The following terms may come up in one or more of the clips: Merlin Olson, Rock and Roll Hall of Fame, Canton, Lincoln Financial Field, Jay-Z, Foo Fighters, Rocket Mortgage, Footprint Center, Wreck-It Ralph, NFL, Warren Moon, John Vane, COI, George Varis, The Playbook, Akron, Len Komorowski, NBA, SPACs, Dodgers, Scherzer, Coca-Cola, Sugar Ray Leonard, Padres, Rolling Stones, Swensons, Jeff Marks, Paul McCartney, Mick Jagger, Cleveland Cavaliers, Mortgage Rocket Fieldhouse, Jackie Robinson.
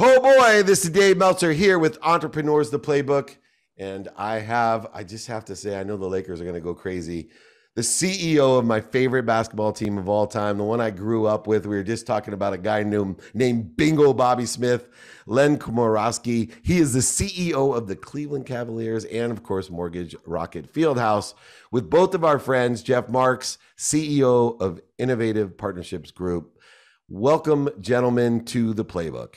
Oh boy, this is Dave Meltzer here with Entrepreneurs, The Playbook. And I just have to say, I know the Lakers are going to go crazy. The CEO of my favorite basketball team of all time, the one I grew up with, we were just talking about a guy named Bingo Bobby Smith, Len Komorowski. He is the CEO of the Cleveland Cavaliers and, of course, Mortgage Rocket Fieldhouse, with both of our friends, Jeff Marks, CEO of Innovative Partnerships Group. Welcome, gentlemen, to The Playbook.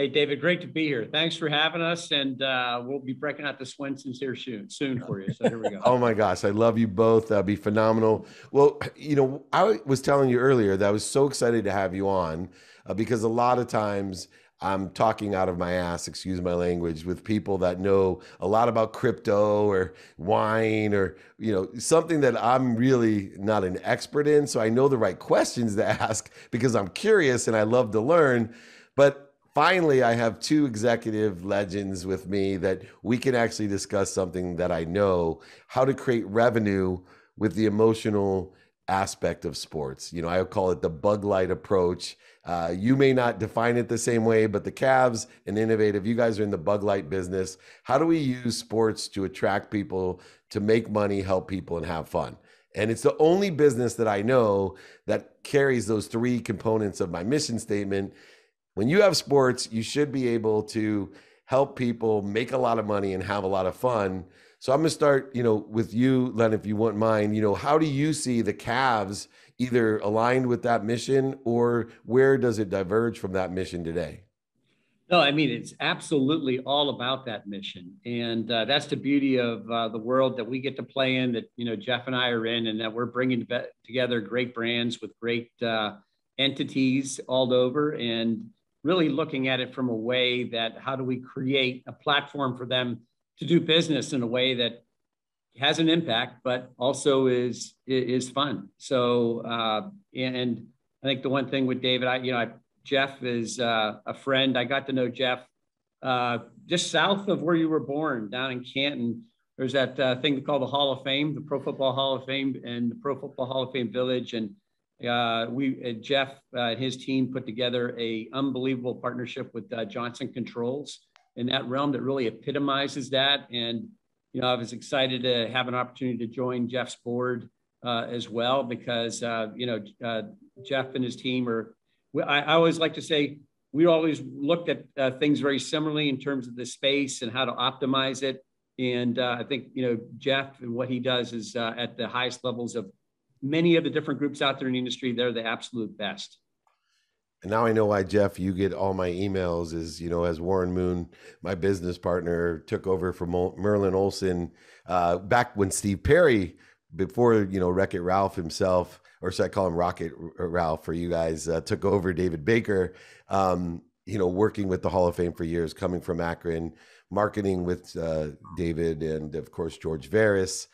Hey, David, great to be here. Thanks for having us, and we'll be breaking out the Swensons here soon for you, so here we go. Oh, my gosh, I love you both. That'd be phenomenal. Well, you know, I was telling you earlier that I was so excited to have you on because a lot of times I'm talking out of my ass, excuse my language, with people that know a lot about crypto or wine or, you know, something that I'm really not an expert in, so I know the right questions to ask because I'm curious and I love to learn, but finally, I have two executive legends with me that we can actually discuss something that I know, how to create revenue with the emotional aspect of sports. You know, I call it the bug light approach. You may not define it the same way, but the Cavs and Innovative, you guys are in the bug light business. How do we use sports to attract people, to make money, help people, and have fun? And it's the only business that I know that carries those three components of my mission statement. When you have sports, you should be able to help people make a lot of money and have a lot of fun. So I'm going to start, you know, with you, Len, if you wouldn't mind. You know, how do you see the Cavs either aligned with that mission, or where does it diverge from that mission today? No, I mean, it's absolutely all about that mission. And that's the beauty of the world that we get to play in, that, you know, Jeff and I are in, and that we're bringing together great brands with great entities all over, and really looking at it from a way that how do we create a platform for them to do business in a way that has an impact, but also is fun. So, and I think the one thing with David, Jeff is a friend. I got to know Jeff just south of where you were born, down in Canton. There's that thing called the Hall of Fame, the Pro Football Hall of Fame, and the Pro Football Hall of Fame Village. And Jeff and his team put together a unbelievable partnership with Johnson Controls in that realm that really epitomizes that. And, you know, I was excited to have an opportunity to join Jeff's board as well, because, Jeff and his team are, I always like to say, we always looked at things very similarly in terms of the space and how to optimize it. And I think, you know, Jeff and what he does is at the highest levels of many of the different groups out there in the industry. They're the absolute best. And now I know why, Jeff, you get all my emails is, you know, as Warren Moon, my business partner, took over from Merlin Olson back when Steve Perry, before, you know, Wreck-It Ralph himself, or should I call him Rocket Ralph for you guys, took over David Baker, you know, working with the Hall of Fame for years, coming from Akron, marketing with David and, of course, George Varis.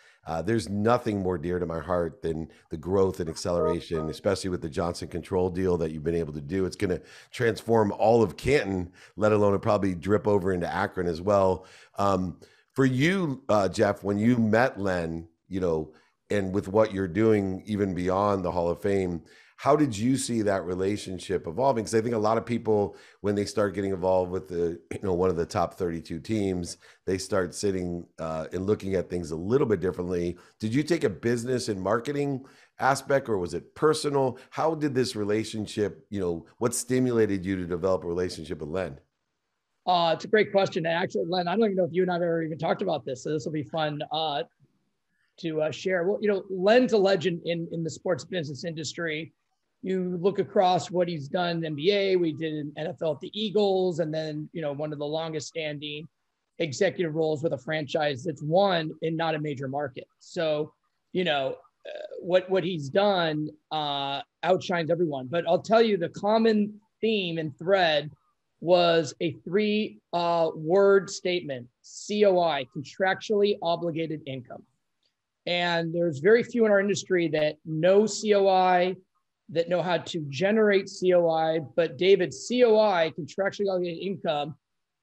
There's nothing more dear to my heart than the growth and acceleration, especially with the Johnson Control deal that you've been able to do. It's going to transform all of Canton, let alone it probably drip over into Akron as well. For you, Jeff, when you met Len, you know, and with what you're doing even beyond the Hall of Fame, how did you see that relationship evolving? Because I think a lot of people, when they start getting involved with the, you know, one of the top 32 teams, they start sitting and looking at things a little bit differently. Did you take a business and marketing aspect, or was it personal? How did this relationship, you know, what stimulated you to develop a relationship with Len? It's a great question. And actually, Len, I don't even know if you and I've ever even talked about this, so this will be fun to share. Well, you know, Len's a legend in the sports business industry. You look across what he's done in the NBA, we did an NFL at the Eagles, and then, you know, one of the longest standing executive roles with a franchise that's won in not a major market. So, you know, what he's done outshines everyone. But I'll tell you, the common theme and thread was a three-word statement, COI, contractually obligated income. And there's very few in our industry that know COI, that know how to generate COI, but David, COI, contractually obligated income,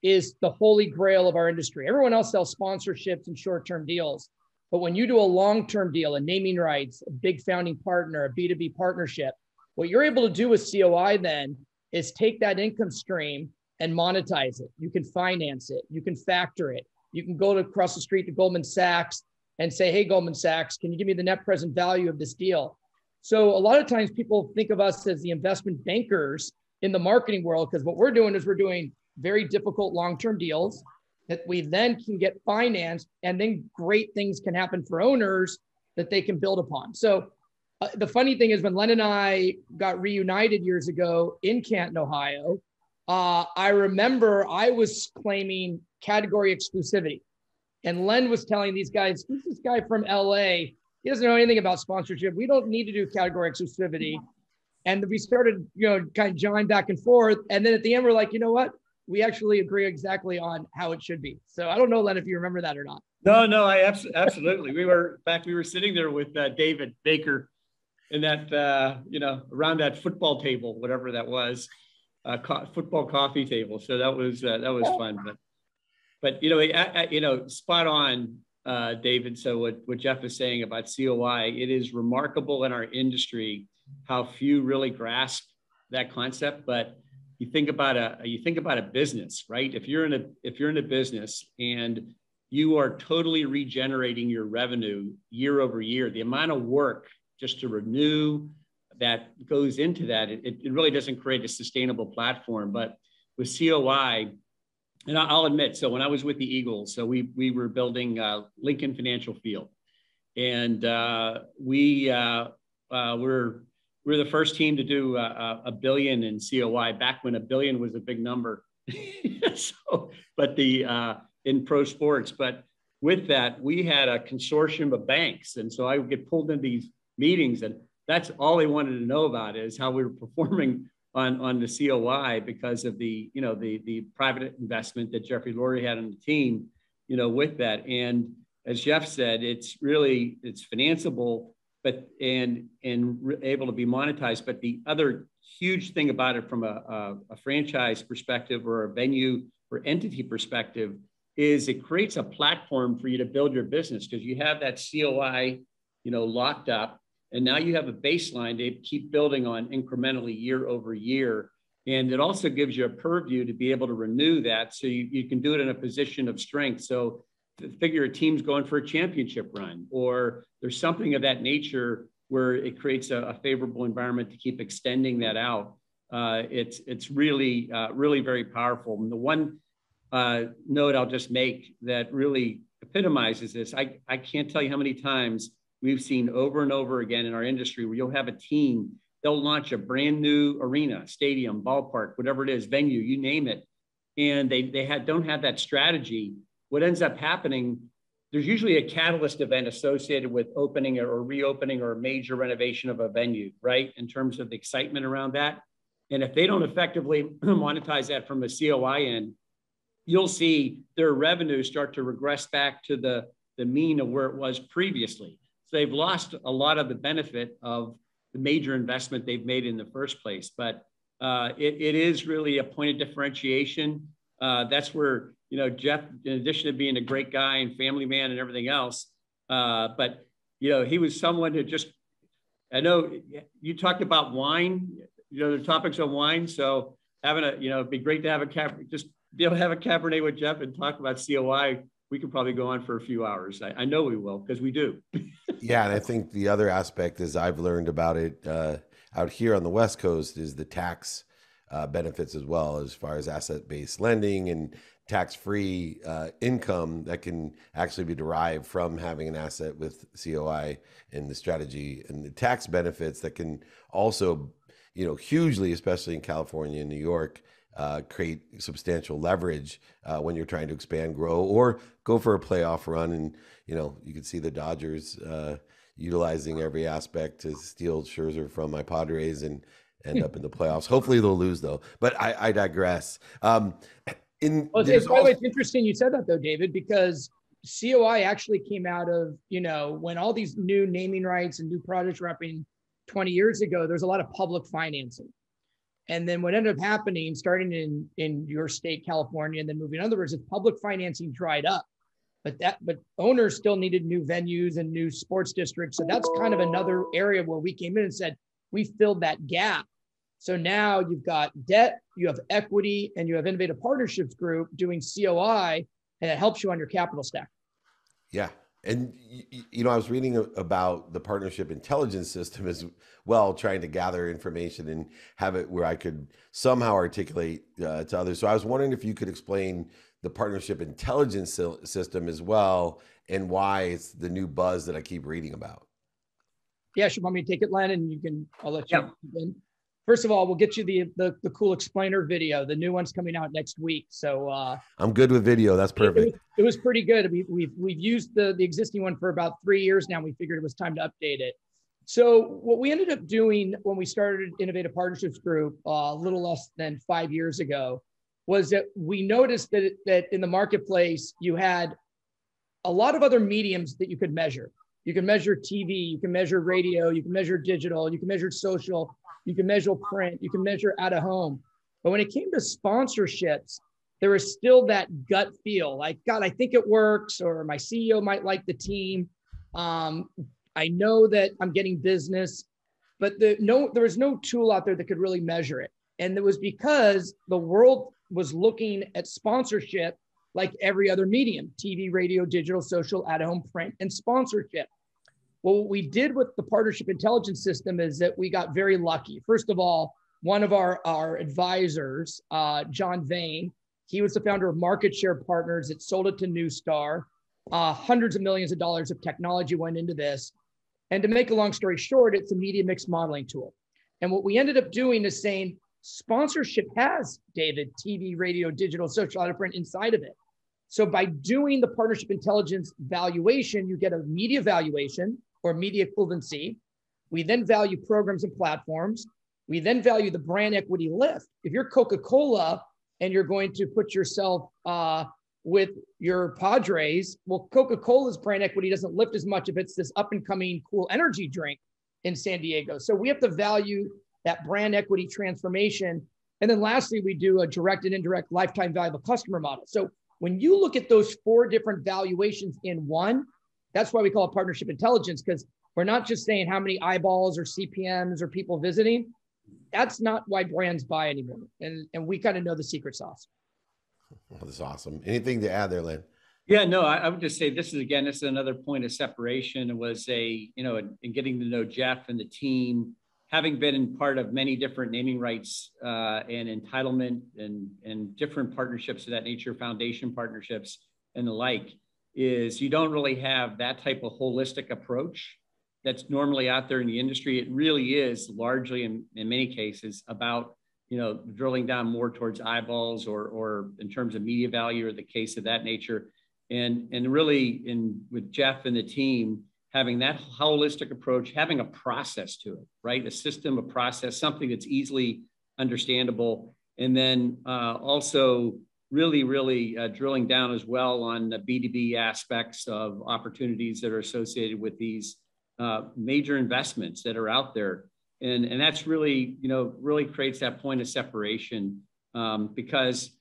is the holy grail of our industry. Everyone else sells sponsorships and short-term deals, but when you do a long-term deal, a naming rights, a big founding partner, a B2B partnership, what you're able to do with COI then is take that income stream and monetize it. You can finance it. You can factor it. You can go to across the street to Goldman Sachs and say, hey, Goldman Sachs, can you give me the net present value of this deal? So a lot of times people think of us as the investment bankers in the marketing world, because what we're doing is we're doing very difficult long-term deals that we then can get financed, and then great things can happen for owners that they can build upon. So the funny thing is, when Len and I got reunited years ago in Canton, Ohio, I remember I was claiming category exclusivity. And Len was telling these guys, who's this guy from LA? He doesn't know anything about sponsorship. We don't need to do category exclusivity. And we started, you know, kind of jawing back and forth. And then at the end, we're like, you know what? We actually agree exactly on how it should be. So I don't know, Len, if you remember that or not. No, I absolutely. we were sitting there with David Baker in that, around that football table, whatever that was, football coffee table. So that was fun. But spot on, David. So what Jeff is saying about COI, it is remarkable in our industry how few really grasp that concept. But you think about a business, right? If you're in a business and you are totally regenerating your revenue year over year, the amount of work just to renew that goes into that, it really doesn't create a sustainable platform. But with COI, and I'll admit, so when I was with the Eagles, so we were building Lincoln Financial Field, and we're the first team to do $1 billion in COI, back when $1 billion was a big number. In pro sports, but with that, we had a consortium of banks, and so I would get pulled into these meetings, and that's all they wanted to know about is how we were performing on the COI because of the private investment that Jeffrey Laurie had on the team, with that. And as Jeff said, it's financeable. But and able to be monetized. But the other huge thing about it from a franchise perspective or a venue or entity perspective is it creates a platform for you to build your business, because you have that COI, locked up, and now you have a baseline to keep building on incrementally year over year. And it also gives you a purview to be able to renew that, so you can do it in a position of strength. So figure a team's going for a championship run, or there's something of that nature where it creates a favorable environment to keep extending that out. It's really very powerful. And the one note I'll just make that really epitomizes this, I can't tell you how many times we've seen over and over again in our industry where you'll have a team, they'll launch a brand new arena, stadium, ballpark, whatever it is, venue, you name it, and they don't have that strategy. What ends up happening, there's usually a catalyst event associated with opening or reopening or a major renovation of a venue, right? In terms of the excitement around that. And if they don't effectively monetize that from a COI end, you'll see their revenue start to regress back to the mean of where it was previously. So they've lost a lot of the benefit of the major investment they've made in the first place. But it is really a point of differentiation. That's where, Jeff, in addition to being a great guy and family man and everything else, but he was someone who just, I know you talked about wine, the topics on wine. So having it'd be great to have just be able to have a Cabernet with Jeff and talk about COI. We could probably go on for a few hours. I know we will, because we do. Yeah. And I think the other aspect is I've learned about it out here on the West Coast is the tax benefits as well, as far as asset-based lending and tax-free income that can actually be derived from having an asset with COI, and the strategy and the tax benefits that can also, hugely, especially in California and New York, create substantial leverage when you're trying to expand, grow, or go for a playoff run. And, you can see the Dodgers utilizing every aspect to steal Scherzer from my Padres and end up in the playoffs. Hopefully they'll lose, though, but I digress. By the way, it's interesting you said that, though, David, because COI actually came out of, when all these new naming rights and new product repping 20 years ago, there's a lot of public financing. And then what ended up happening, starting in your state, California, and then moving otherwise, is public financing dried up. But owners still needed new venues and new sports districts. So that's kind of another area where we came in and said, we filled that gap. So now you've got debt, you have equity, and you have Innovative Partnerships Group doing COI, and it helps you on your capital stack. Yeah. And, you know, I was reading about the partnership intelligence system as well, trying to gather information and have it where I could somehow articulate to others. So I was wondering if you could explain the partnership intelligence system as well, and why it's the new buzz that I keep reading about. Yeah, you want me to take it, Len, and you can, I'll let you in. First of all, we'll get you the cool explainer video. The new one's coming out next week. So I'm good with video. That's perfect. It was pretty good. We've used the existing one for about 3 years now. We figured it was time to update it. So what we ended up doing when we started Innovative Partnerships Group a little less than 5 years ago was that we noticed that in the marketplace, you had a lot of other mediums that you could measure. You can measure TV, you can measure radio, you can measure digital, you can measure social, you can measure print, you can measure out of home. But when it came to sponsorships, there was still that gut feel like, God, I think it works, or my CEO might like the team. I know that I'm getting business, but there was no tool out there that could really measure it. And it was because the world was looking at sponsorship like every other medium: TV, radio, digital, social, at-home, print, and sponsorship. Well, what we did with the partnership intelligence system is that we got very lucky. First of all, one of our advisors, John Vane, he was the founder of Market Share Partners. It sold it to Neustar. Hundreds of millions of dollars of technology went into this. And to make a long story short, it's a media mix modeling tool. And what we ended up doing is saying, sponsorship has, David, TV, radio, digital, social, out of print inside of it. So by doing the partnership intelligence valuation, you get a media valuation or media equivalency. We then value programs and platforms. We then value the brand equity lift. If you're Coca-Cola and you're going to put yourself with your Padres, well, Coca-Cola's brand equity doesn't lift as much if it's this up-and-coming cool energy drink in San Diego. So we have to value that brand equity transformation. And then lastly, we do a direct and indirect lifetime value of a customer model. So when you look at those four different valuations in one, that's why we call it partnership intelligence, because we're not just saying how many eyeballs or CPMs or people visiting. That's not why brands buy anymore. And we kind of know the secret sauce. Well, that's awesome. Anything to add there, Len? Yeah, no, I would just say this is another point of separation. It was in getting to know Jeff and the team, having been part of many different naming rights and entitlement and different partnerships of that nature, foundation partnerships and the like, is you don't really have that type of holistic approach that's normally out there in the industry. It really is largely, in many cases, about drilling down more towards eyeballs or in terms of media value or the case of that nature. And really, with Jeff and the team, having that holistic approach, having a process to it, right? A system, a process, something that's easily understandable. And then also really, really drilling down as well on the B2B aspects of opportunities that are associated with these major investments that are out there. And that's really, really creates that point of separation because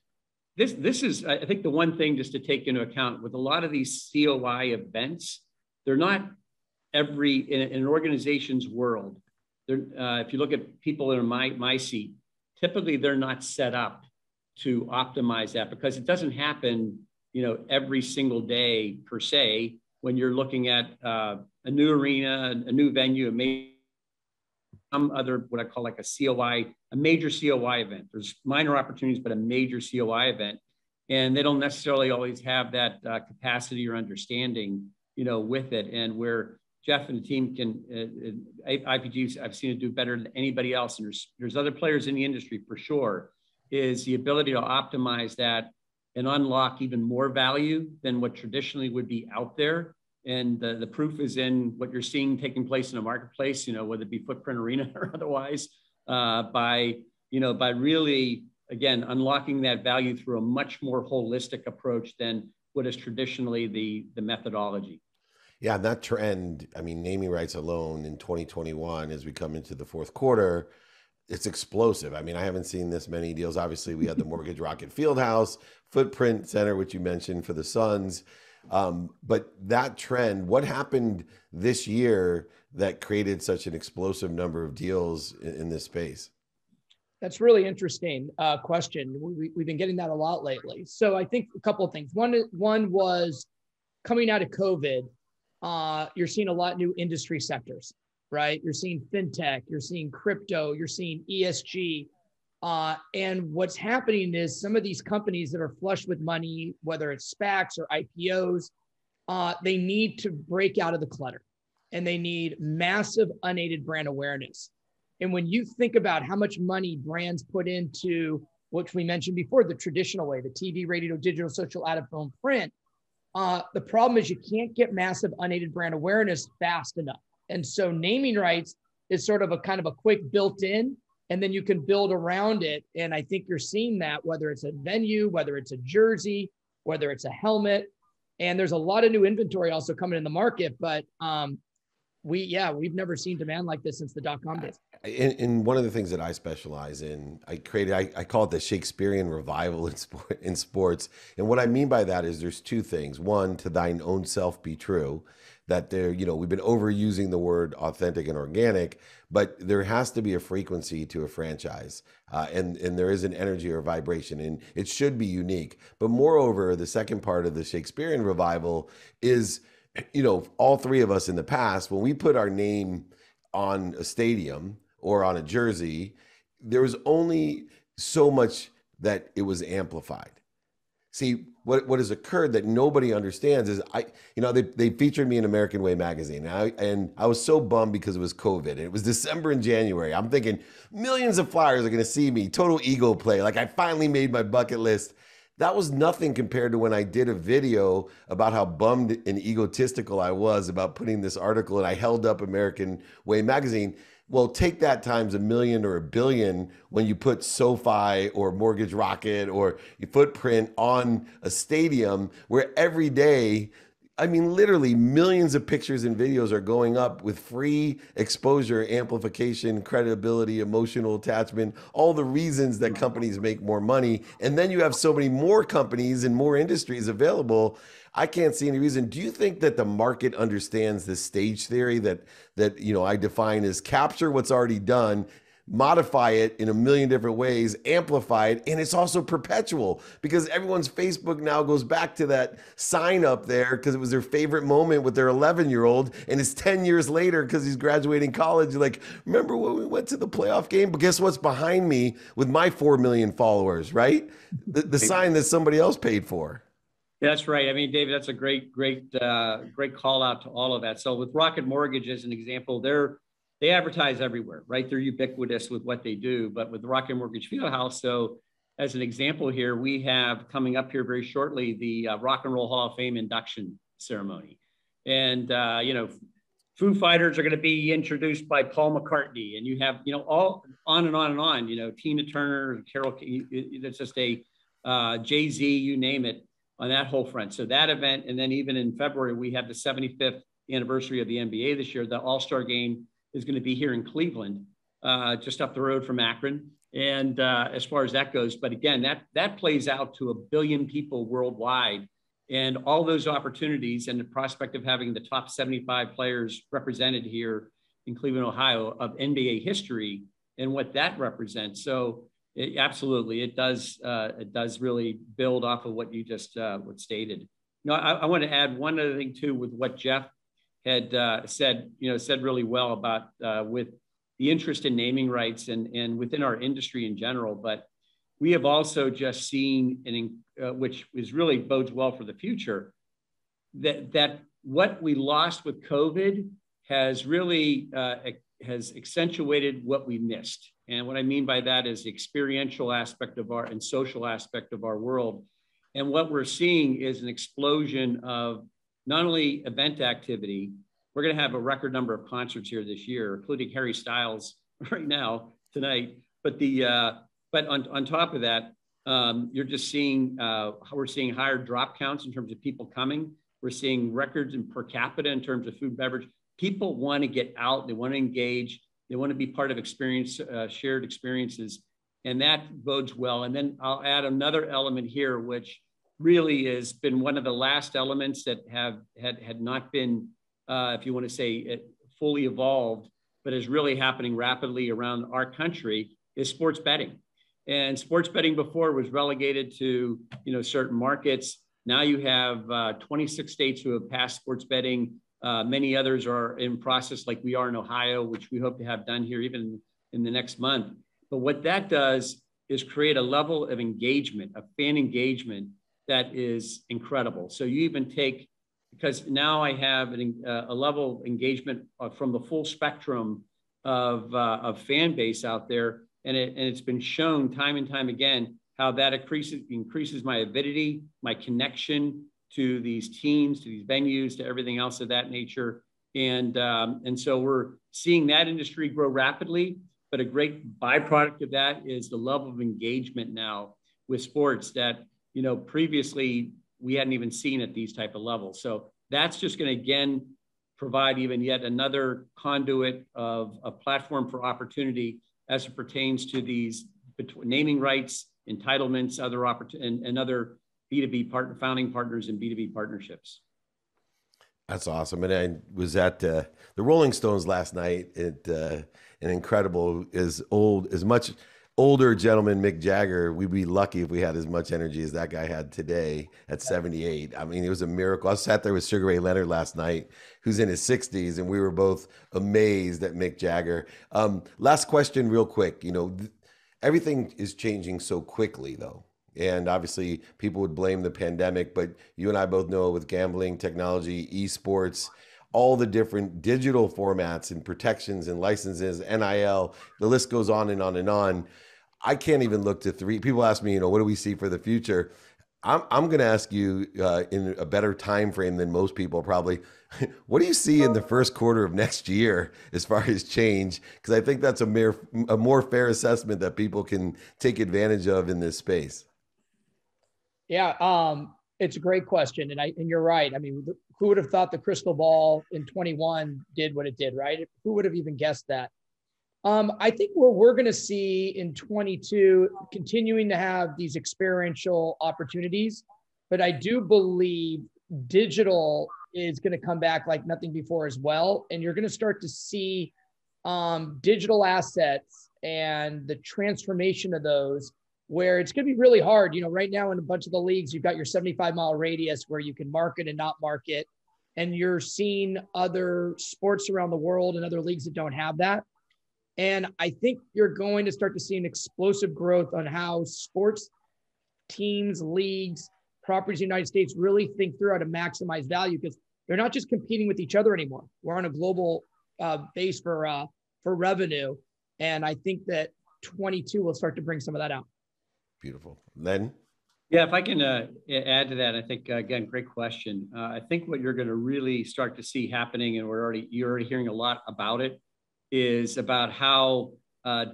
this is, I think, the one thing just to take into account with a lot of these COI events. They're not in an organization's world. If you look at people in my seat, typically they're not set up to optimize that because it doesn't happen, every single day per se. When you're looking at a new arena, a new venue, maybe some other what I call like a COI, a major COI event. There's minor opportunities, but a major COI event, and they don't necessarily always have that capacity or understanding with it. And where Jeff and the team can, IPG, I've seen it do better than anybody else. And there's other players in the industry for sure, is the ability to optimize that and unlock even more value than what traditionally would be out there. And the proof is in what you're seeing taking place in the marketplace, whether it be Footprint Arena or otherwise, by really, again, unlocking that value through a much more holistic approach than what is traditionally the methodology. Yeah, that trend, I mean, naming rights alone in 2021, as we come into the fourth quarter, it's explosive. I mean, I haven't seen this many deals. Obviously, we had the Mortgage Rocket Fieldhouse, Footprint Center, which you mentioned for the Suns. But that trend, what happened this year that created such an explosive number of deals in this space? That's really interesting question. We've been getting that a lot lately. So I think a couple of things. One was coming out of COVID, you're seeing a lot of new industry sectors, right? You're seeing fintech, you're seeing crypto, you're seeing ESG. And what's happening is some of these companies that are flush with money, whether it's SPACs or IPOs, they need to break out of the clutter and they need massive unaided brand awareness. And when you think about how much money brands put into, which we mentioned before, the traditional way, the TV, radio, digital, social, out of home, print, the problem is you can't get massive unaided brand awareness fast enough. And so naming rights is sort of a kind of a quick built-in, and then you can build around it. And I think you're seeing that, whether it's a venue, whether it's a jersey, whether it's a helmet, and there's a lot of new inventory also coming in the market, but we've never seen demand like this since the dot-com days. And one of the things that I specialize in, I call it the Shakespearean revival in sports. And what I mean by that is there's two things. One, to thine own self be true, that there, we've been overusing the word authentic and organic, but there has to be a frequency to a franchise, and there is an energy or vibration, and it should be unique. But moreover, the second part of the Shakespearean revival is, all three of us in the past, when we put our name on a stadium or on a jersey, there was only so much that it was amplified. See, what has occurred that nobody understands is, they featured me in American Way magazine, and I was so bummed because it was COVID, and it was December and January. I'm thinking millions of flyers are going to see me, total ego play, like I finally made my bucket list. That was nothing compared to when I did a video about how bummed and egotistical I was about putting this article, and I held up American Way magazine. Well, take that times 1 million or 1 billion when you put SoFi or Mortgage Rocket or your Footprint on a stadium where every day, literally millions of pictures and videos are going up with free exposure, amplification, credibility, emotional attachment, all the reasons that companies make more money. And then you have so many more companies and more industries available. I can't see any reason. Do you think that the market understands this stage theory that I define as capture what's already done, modify it in 1 million different ways, amplify it, and it's also perpetual because everyone's Facebook now goes back to that sign up there because it was their favorite moment with their 11-year-old, and it's 10 years later because he's graduating college. You're like, remember when we went to the playoff game? But guess what's behind me with my 4 million followers, right? The sign that somebody else paid for. That's right. David, that's a great call out to all of that. So with Rocket Mortgage as an example, they advertise everywhere, right? They're ubiquitous with what they do. But with Rocket Mortgage Fieldhouse, so as an example here, we have coming up here very shortly, the Rock and Roll Hall of Fame induction ceremony. And, Foo Fighters are going to be introduced by Paul McCartney. And you have, all on and on and on, Tina Turner, Carol, it's just Jay-Z, you name it, on that whole front. So that event, and then even in February, we have the 75th anniversary of the NBA this year. The All-Star Game is going to be here in Cleveland, just up the road from Akron. And as far as that goes, but again, that plays out to 1 billion people worldwide, and all those opportunities and the prospect of having the top 75 players represented here in Cleveland, Ohio, of NBA history and what that represents. So absolutely, it does. It does really build off of what you just stated. I want to add one other thing too with what Jeff had said really well about with the interest in naming rights and within our industry in general. But we have also just seen, which is really bodes well for the future, that what we lost with COVID has really has accentuated what we missed. And what I mean by that is the experiential aspect of our and social aspect of our world. And what we're seeing is an explosion of not only event activity. We're going to have a record number of concerts here this year, including Harry Styles right now tonight. But on top of that, you're just seeing we're seeing higher drop counts in terms of people coming. We're seeing records in per capita in terms of food and beverage. People want to get out. They want to engage. They want to be part of shared experiences, and that bodes well. And then I'll add another element here, which really has been one of the last elements that had not been, if you want to say, fully evolved, but is really happening rapidly around our country, is sports betting. And sports betting before was relegated to, you know, certain markets. Now you have 26 states who have passed sports betting. Many others are in process, like we are in Ohio, which we hope to have done here even in the next month. But what that does is create a level of engagement, of fan engagement, that is incredible. So you even take, because now I have a level of engagement from the full spectrum of fan base out there. And it's been shown time and time again how that increases my avidity, my connection to these teams, to these venues, to everything else of that nature. And so we're seeing that industry grow rapidly, but a great byproduct of that is the level of engagement now with sports that, you know, previously we hadn't even seen at these type of levels. So that's just going to, again, provide even yet another conduit of a platform for opportunity as it pertains to these naming rights, entitlements, other and other B2B founding partners and B2B partnerships. That's awesome. And I was at the Rolling Stones last night at an incredible, as much older gentleman, Mick Jagger. We'd be lucky if we had as much energy as that guy had today at 78. I mean, it was a miracle. I sat there with Sugar Ray Leonard last night, who's in his 60s, and we were both amazed at Mick Jagger. Last question real quick. You know, everything is changing so quickly, though. And obviously, people would blame the pandemic, but you and I both know with gambling, technology, esports, all the different digital formats and protections and licenses, NIL, the list goes on and on and on. I can't even look to three. People ask me, you know, what do we see for the future? I'm going to ask you in a better time frame than most people probably. What do you see in the first quarter of next year as far as change? Because I think that's a more fair assessment that people can take advantage of in this space. Yeah, it's a great question, and you're right. I mean, who would have thought the crystal ball in 21 did what it did, right? Who would have even guessed that? I think what we're going to see in 22, continuing to have these experiential opportunities, but I do believe digital is going to come back like nothing before as well. And you're going to start to see digital assets and the transformation of those, where it's going to be really hard. You know, right now in a bunch of the leagues, you've got your 75-mile radius where you can market and not market. And you're seeing other sports around the world and other leagues that don't have that. And I think you're going to start to see an explosive growth on how sports teams, leagues, properties in the United States really think through how to maximize value, because they're not just competing with each other anymore. We're on a global base for revenue. And I think that 22 will start to bring some of that out. Beautiful. Len? Yeah, if I can add to that, I think, again, great question. I think what you're going to really start to see happening, and you're already hearing a lot about it, is about how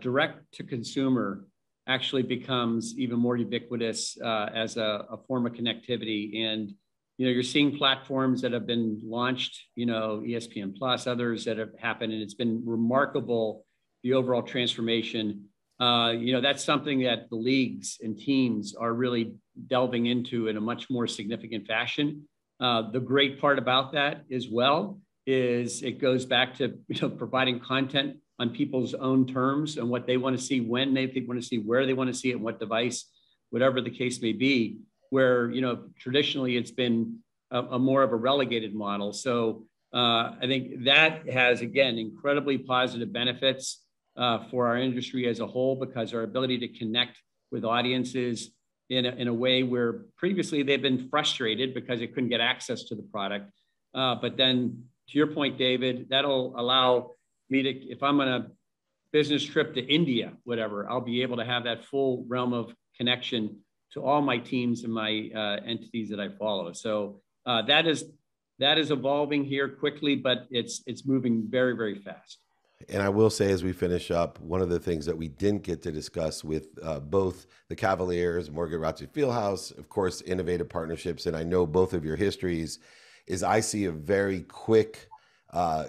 direct-to-consumer actually becomes even more ubiquitous as a form of connectivity. And, you know, you're seeing platforms that have been launched, you know, ESPN Plus, others that have happened, and it's been remarkable, the overall transformation. You know, that's something that the leagues and teams are really delving into in a much more significant fashion. The great part about that as well is it goes back to, you know, providing content on people's own terms and what they want to see, when they want to see, where they want to see it, what device, whatever the case may be, where, you know, traditionally it's been a more of a relegated model. So I think that has, again, incredibly positive benefits for our industry as a whole, because our ability to connect with audiences in a way where previously they've been frustrated because they couldn't get access to the product. But then, to your point, David, that'll allow me to, if I'm on a business trip to India, whatever, I'll be able to have that full realm of connection to all my teams and my entities that I follow. So that is evolving here quickly, but it's moving very, very fast. And I will say, as we finish up, one of the things that we didn't get to discuss with both the Cavaliers, Mortgage Rocket Fieldhouse, of course, Innovative Partnerships, and I know both of your histories, is I see a very quick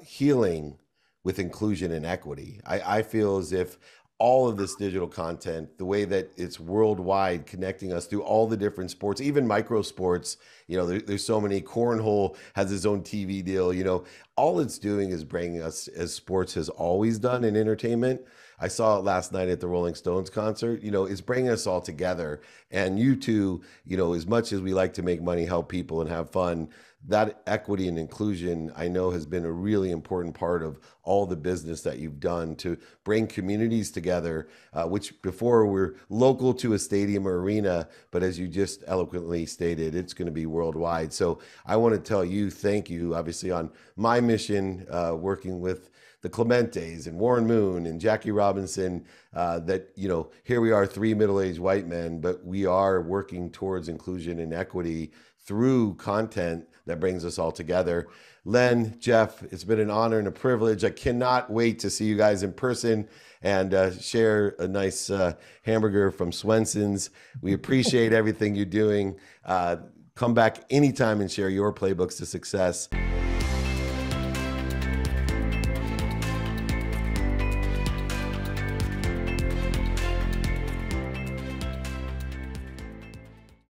healing with inclusion and equity. I feel as if all of this digital content, the way that it's worldwide connecting us through all the different sports, even micro sports, you know, there's so many. Cornhole has its own TV deal, you know, all it's doing is bringing us, as sports has always done in entertainment, I saw it last night at the Rolling Stones concert, you know, is bringing us all together. And you two, you know, as much as we like to make money, help people and have fun, that equity and inclusion, I know, has been a really important part of all the business that you've done to bring communities together, which before were local to a stadium or arena, but as you just eloquently stated, it's going to be worldwide. So I want to tell you, thank you, obviously, on my mission, working with the Clementes and Warren Moon and Jackie Robinson, that, you know, here we are, three middle-aged white men, but we are working towards inclusion and equity through content that brings us all together. Len, Jeff, it's been an honor and a privilege. I cannot wait to see you guys in person and share a nice hamburger from Swensons. We appreciate everything you're doing. Come back anytime and share your playbooks to success.